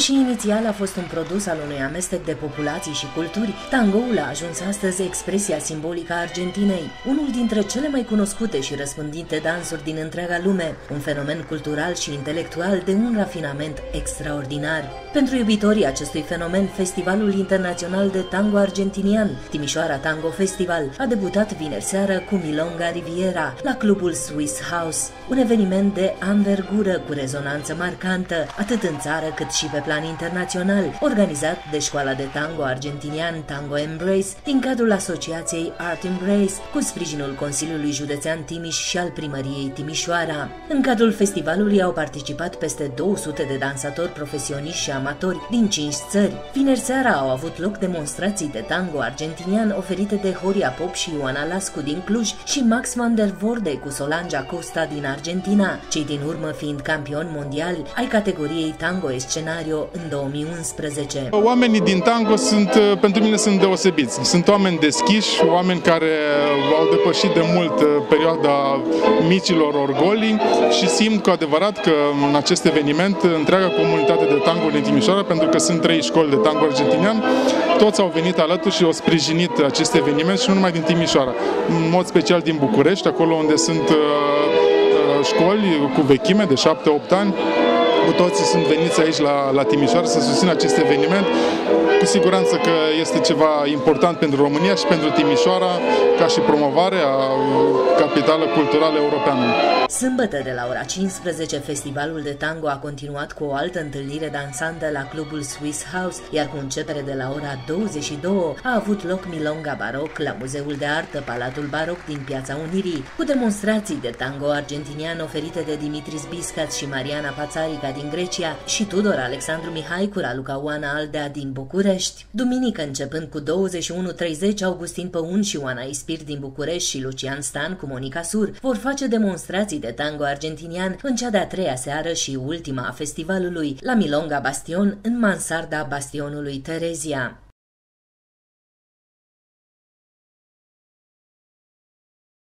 Deși inițial a fost un produs al unui amestec de populații și culturi, tangoul a ajuns astăzi expresia simbolică a Argentinei, unul dintre cele mai cunoscute și răspândite dansuri din întreaga lume, un fenomen cultural și intelectual de un rafinament extraordinar. Pentru iubitorii acestui fenomen, Festivalul Internațional de Tango Argentinian, Timișoara Tango Festival, a debutat vineri seară cu Milonga Riviera la clubul Swiss House, un eveniment de anvergură cu rezonanță marcantă, atât în țară cât și pe plan internațional, organizat de școala de tango argentinian Tango Embrace din cadrul asociației Art Embrace, cu sprijinul Consiliului Județean Timiș și al Primăriei Timișoara. În cadrul festivalului au participat peste 200 de dansatori profesioniști și amatori din 5 țări. Vineri seara au avut loc demonstrații de tango argentinian oferite de Horia Pop și Ioana Lascu din Cluj și Max Van der Vorde cu Solange Acosta din Argentina, cei din urmă fiind campioni mondiali ai categoriei Tango Escenario în 2011. Oamenii din tango pentru mine sunt deosebiți. Sunt oameni deschiși, oameni care au depășit de mult perioada micilor orgolii și simt cu adevărat că în acest eveniment întreaga comunitate de tango din Timișoara, pentru că sunt 3 școli de tango argentinian, toți au venit alături și au sprijinit acest eveniment și nu numai din Timișoara, în mod special din București, acolo unde sunt școli cu vechime de 7-8 ani. Cu toții sunt veniți aici la Timișoara să susțină acest eveniment. Cu siguranță că este ceva important pentru România și pentru Timișoara, ca și promovare a capitală culturală europeană. Sâmbătă de la ora 15, festivalul de tango a continuat cu o altă întâlnire dansantă la clubul Swiss House, iar cu începere de la ora 22 a avut loc Milonga Baroc la Muzeul de Artă Palatul Baroc din Piața Unirii, cu demonstrații de tango argentinian oferite de Dimitris Biskas și Mariana Patsarika din Grecia și Tudor Alexandru Mihai cu Raluca Oana Aldea din București. Duminică, începând cu 21:30, Augustin Păun și Oana Ispir din București și Lucian Stan cu Monica Sur vor face demonstrații de tango argentinian în cea de-a 3-a seară și ultima a festivalului, la Milonga Bastion, în mansarda Bastionului Terezia.